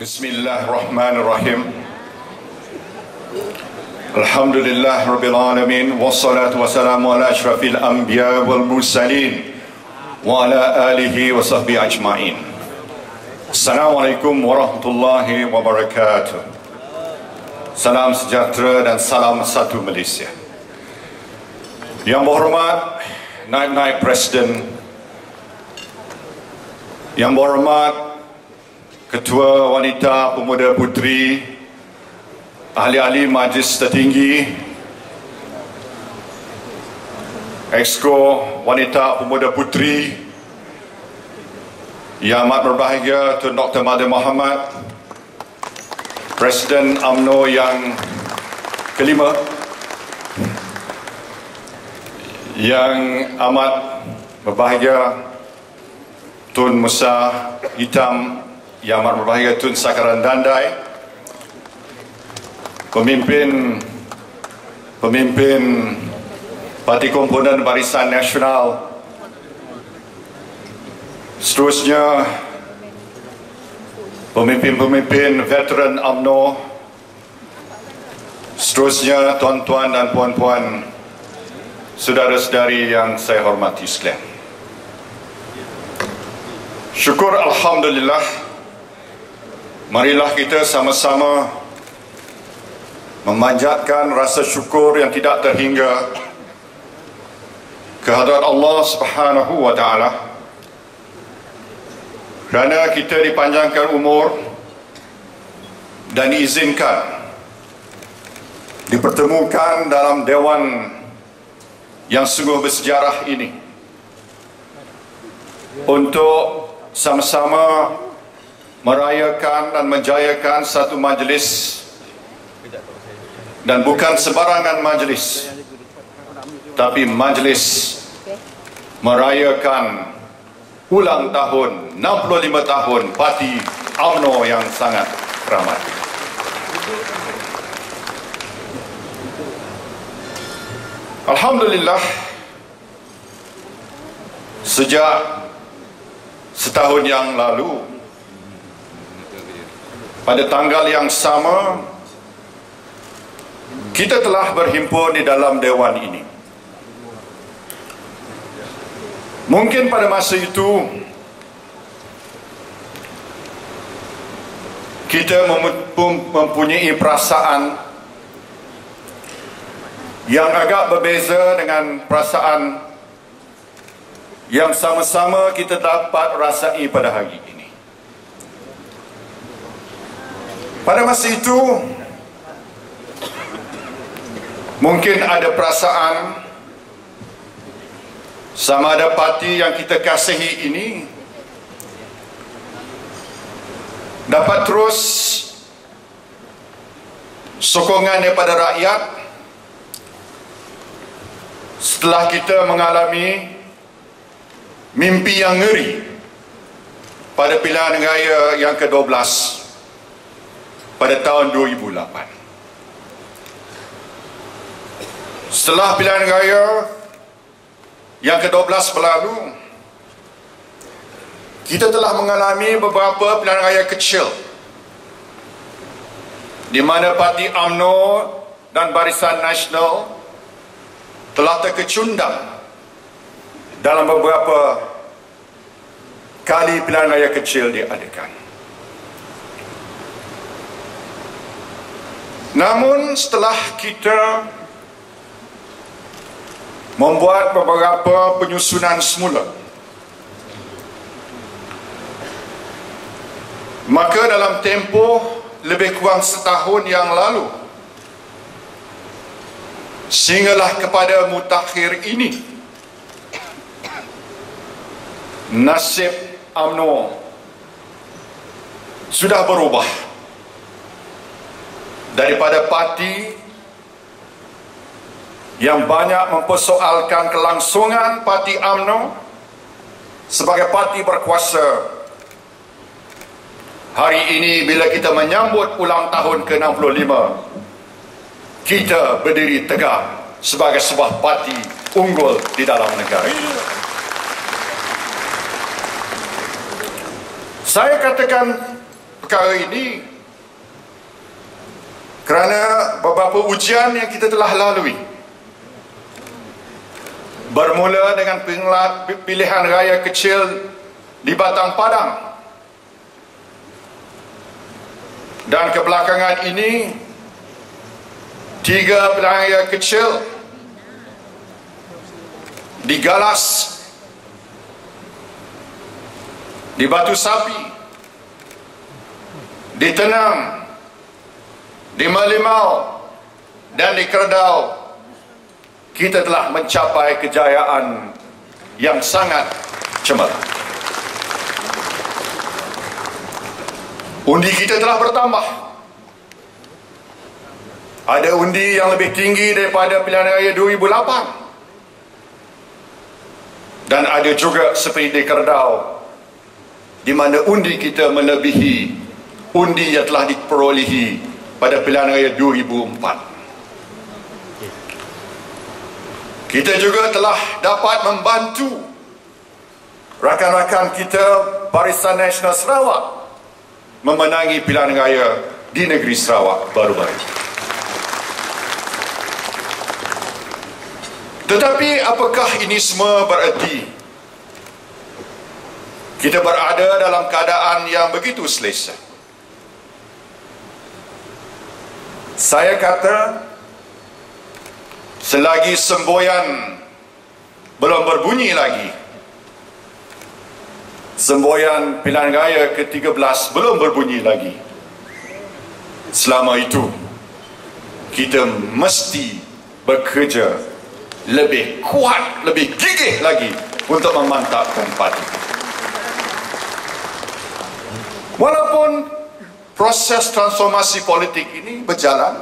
Bismillahirrahmanirrahim. Alhamdulillah Rabbil Alamin. Wassalatu wassalamu ala ashrafil anbiya wal mursalin wa ala alihi wa sahbihi ajma'in. Assalamualaikum warahmatullahi wabarakatuh. Salam sejahtera dan salam satu Malaysia. Yang berhormat Naib Presiden, yang berhormat Ketua Wanita Pemuda Puteri, ahli-ahli Majlis Tertinggi, Exco Wanita Pemuda Puteri, yang amat berbahagia Tun Dr Mahathir Mohamad, Presiden UMNO yang kelima, yang amat berbahagia Tun Musa Hitam, yang amat berbahagia Tun Sakaran Dandai, pemimpin parti komponen Barisan Nasional, seterusnya pemimpin-pemimpin veteran UMNO, seterusnya tuan-tuan dan puan-puan, saudara-saudari yang saya hormati sekalian. Syukur Alhamdulillah. Marilah kita sama-sama memanjatkan rasa syukur yang tidak terhingga kehadrat Allah Subhanahu wa Ta'ala, kerana kita dipanjangkan umur dan diizinkan dipertemukan dalam dewan yang sungguh bersejarah ini untuk sama-sama merayakan dan menjayakan satu majlis, dan bukan sembarangan majlis, tapi majlis merayakan ulang tahun 65 tahun parti UMNO yang sangat ramai. Alhamdulillah, sejak setahun yang lalu, pada tanggal yang sama, kita telah berhimpun di dalam dewan ini. Mungkin pada masa itu kita mempunyai perasaan yang agak berbeza dengan perasaan yang sama-sama kita dapat rasai pada hari ini. Pada masa itu mungkin ada perasaan sama ada parti yang kita kasihi ini dapat terus sokongan daripada rakyat setelah kita mengalami mimpi yang ngeri pada pilihan raya yang ke-12 pada tahun 2008. Setelah pilihan raya yang ke-12 berlalu, kita telah mengalami beberapa pilihan raya kecil di mana parti UMNO dan Barisan Nasional telah terkecundang dalam beberapa kali pilihan raya kecil diadakan. Namun setelah kita membuat beberapa penyusunan semula, maka dalam tempoh lebih kurang setahun yang lalu, sehinggalah kepada mutakhir ini, nasib UMNO sudah berubah daripada parti yang banyak mempersoalkan kelangsungan parti UMNO sebagai parti berkuasa. Hari ini bila kita menyambut ulang tahun ke-65, kita berdiri tegak sebagai sebuah parti unggul di dalam negara ini. Saya katakan perkara ini kerana beberapa ujian yang kita telah lalui, bermula dengan pilihan raya kecil di Batang Padang dan kebelakangan ini 3 pilihan raya kecil di Galas, di Batu Sapi, di Tenang, di Malimau dan di Kerdau, kita telah mencapai kejayaan yang sangat cemerlang. Undi kita telah bertambah. Ada undi yang lebih tinggi daripada pilihan raya 2008 dan ada juga seperti di Kerdau di mana undi kita melebihi undi yang telah diperolehi pada pilihan raya 2004. Kita juga telah dapat membantu rakan-rakan kita Barisan Nasional Sarawak memenangi pilihan raya di negeri Sarawak baru-baru ini. Tetapi apakah ini semua bererti kita berada dalam keadaan yang begitu selesa? Saya kata, selagi semboyan belum berbunyi lagi, semboyan pilihan raya ke-13 belum berbunyi lagi, selama itu kita mesti bekerja lebih kuat, lebih gigih lagi untuk memantapkan parti. Walaupun proses transformasi politik ini berjalan,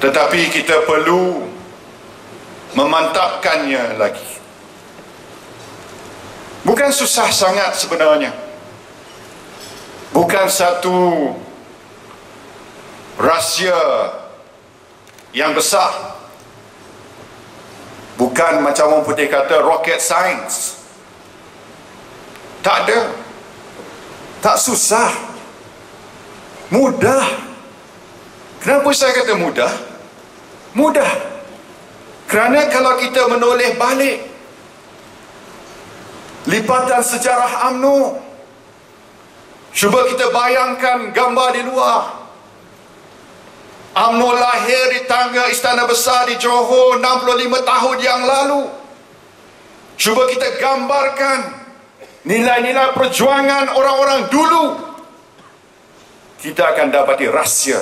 tetapi kita perlu memantapkannya lagi. Bukan susah sangat sebenarnya. Bukan satu rahsia yang besar. Bukan macam orang putih kata rocket science. Tak ada. Tak susah. Mudah. Kenapa saya kata mudah? Mudah. Kerana kalau kita menoleh balik lipatan sejarah UMNO, cuba kita bayangkan gambar di luar. UMNO lahir di tangga Istana Besar di Johor 65 tahun yang lalu. Cuba kita gambarkan nilai-nilai perjuangan orang-orang dulu, kita akan dapati rahsia.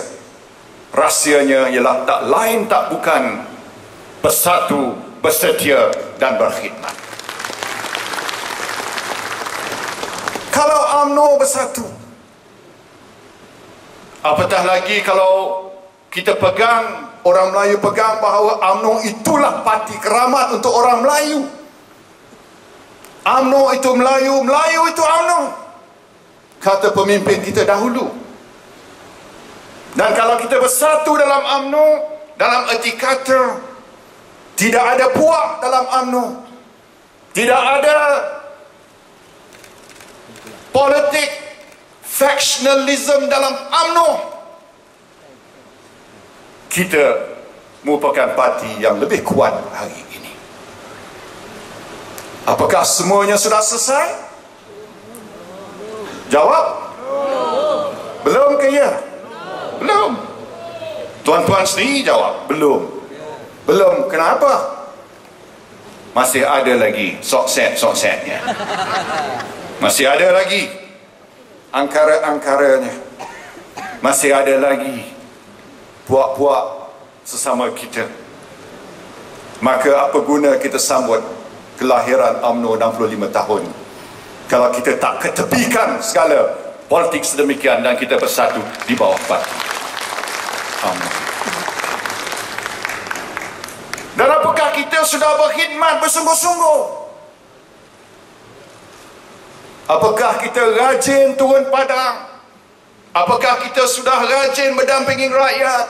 Rahsianya ialah tak lain tak bukan bersatu, bersetia dan berkhidmat. Kalau UMNO bersatu, apatah lagi kalau kita pegang, orang Melayu pegang bahawa UMNO itulah parti keramat untuk orang Melayu. UMNO itu Melayu, Melayu itu UMNO, kata pemimpin kita dahulu. Dan kalau kita bersatu dalam UMNO, dalam erti kata tidak ada puak dalam UMNO, tidak ada politik factionalism dalam UMNO, kita merupakan parti yang lebih kuat hari ini. Apakah semuanya sudah selesai? Jawab? Belum ke ya? Belum. Tuan-tuan sendiri jawab, belum. Belum, kenapa? Masih ada lagi sokset-soksetnya. Masih ada lagi angkara-angkaranya. Masih ada lagi puak-puak sesama kita. Maka apa guna kita sambut kelahiran UMNO 65 tahun kalau kita tak ketepikan segala politik sedemikian dan kita bersatu di bawah parti UMNO? Dan apakah kita sudah berkhidmat bersungguh-sungguh? Apakah kita rajin turun padang? Apakah kita sudah rajin mendampingi rakyat?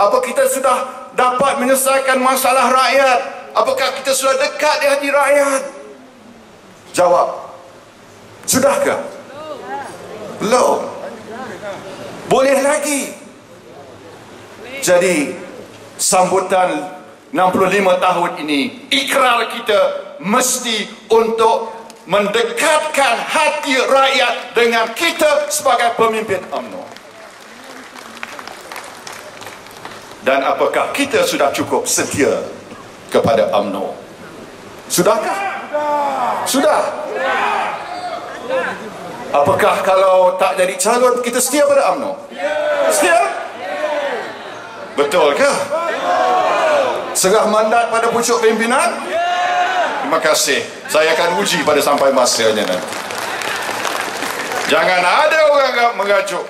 Apakah kita sudah dapat menyelesaikan masalah rakyat? Apakah kita sudah dekat di hati rakyat? Jawab. Sudahkah? Belum. Boleh lagi. Jadi sambutan 65 tahun ini, ikrar kita mesti untuk mendekatkan hati rakyat dengan kita sebagai pemimpin UMNO. Dan apakah kita sudah cukup setia kepada UMNO? Sudahkah? Sudah. Apakah kalau tak jadi calon kita setia pada UMNO? Setia? Betulkah? Serah mandat pada pucuk pimpinan? Terima kasih. Saya akan uji pada sampai masanya. Jangan ada orang mengajuk.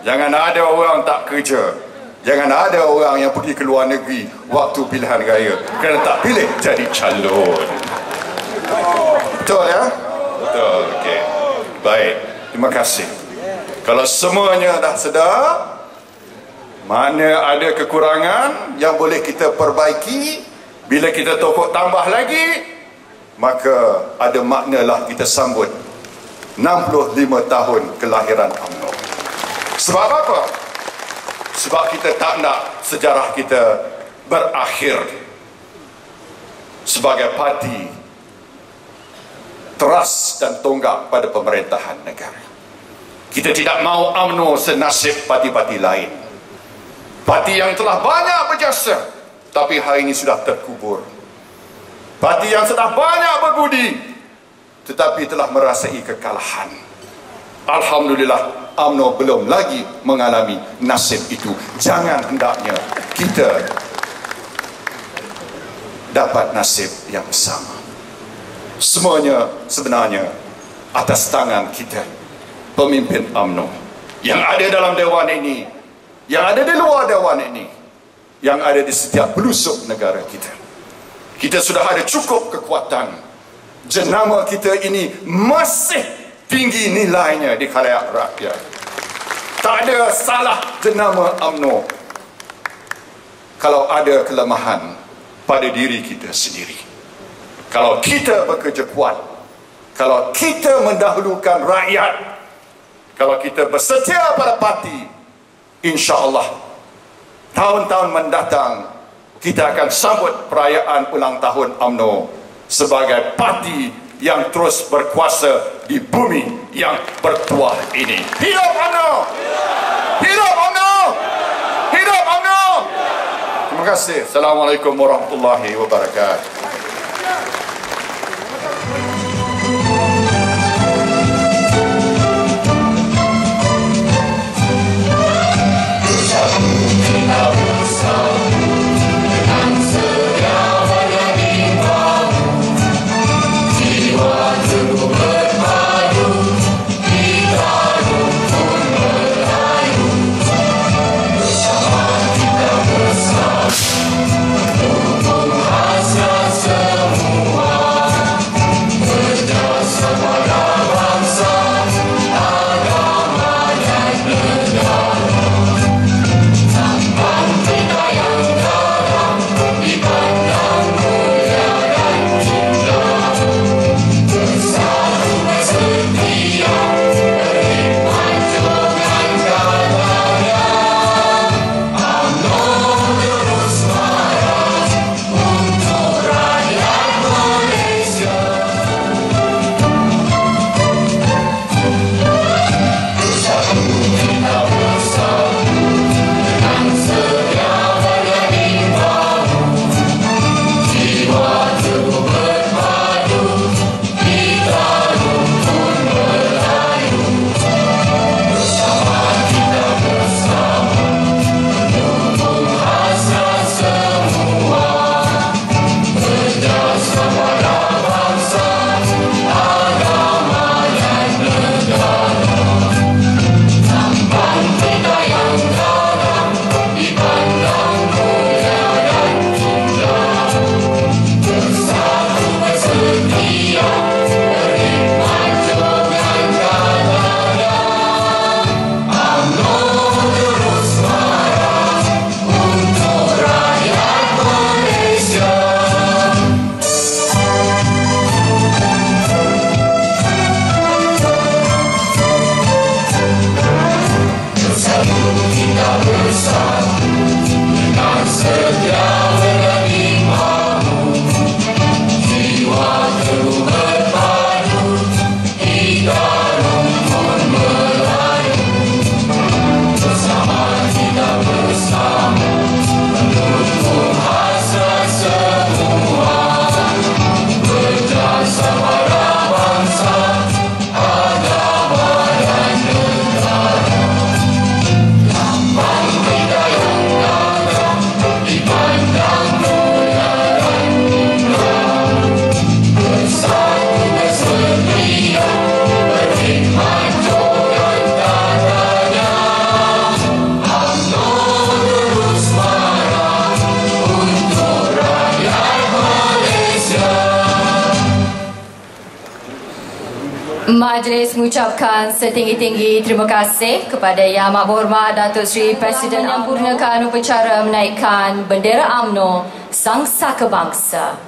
Jangan ada orang tak kerja. Jangan ada orang yang pergi ke luar negeri waktu pilihan raya kerana tak pilih jadi calon. Betul ya? Betul. Okey. Baik. Terima kasih. Kalau semuanya dah sedar, mana ada kekurangan yang boleh kita perbaiki, bila kita tokok tambah lagi, maka ada maknalah kita sambut 65 tahun kelahiran UMNO. Sebab apa? Sebab kita tak nak sejarah kita berakhir sebagai parti teras dan tonggak pada pemerintahan negara. Kita tidak mahu UMNO senasib parti-parti lain. Parti yang telah banyak berjasa tapi hari ini sudah terkubur. Parti yang telah banyak berbudi tetapi telah merasai kekalahan. Alhamdulillah, UMNO belum lagi mengalami nasib itu. Jangan hendaknya kita dapat nasib yang sama. Semuanya sebenarnya atas tangan kita, pemimpin UMNO, yang ada dalam dewan ini, yang ada di luar dewan ini, yang ada di setiap pelusuk negara kita. Kita sudah ada cukup kekuatan. Jenama kita ini masih tinggi nilainya di khalayak rakyat. Tak ada salah jenama UMNO kalau ada kelemahan pada diri kita sendiri. Kalau kita bekerja kuat, kalau kita mendahulukan rakyat, kalau kita bersetia pada parti, insya-Allah tahun-tahun mendatang kita akan sambut perayaan ulang tahun UMNO sebagai parti yang terus berkuasa di bumi yang bertuah ini. Hidup UMNO! Hidup UMNO! Hidup UMNO! Terima kasih. Assalamualaikum warahmatullahi wabarakatuh. Majlis mengucapkan setinggi-tinggi terima kasih kepada Yang Amat Berhormat Datuk Seri Presiden yang menyempurnakan upacara menaikkan bendera UMNO Sang Saka Bangsa.